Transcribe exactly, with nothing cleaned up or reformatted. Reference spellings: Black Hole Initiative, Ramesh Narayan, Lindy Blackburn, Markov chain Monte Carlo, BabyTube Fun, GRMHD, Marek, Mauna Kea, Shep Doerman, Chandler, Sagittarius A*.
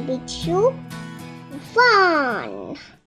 BabyTube Fun.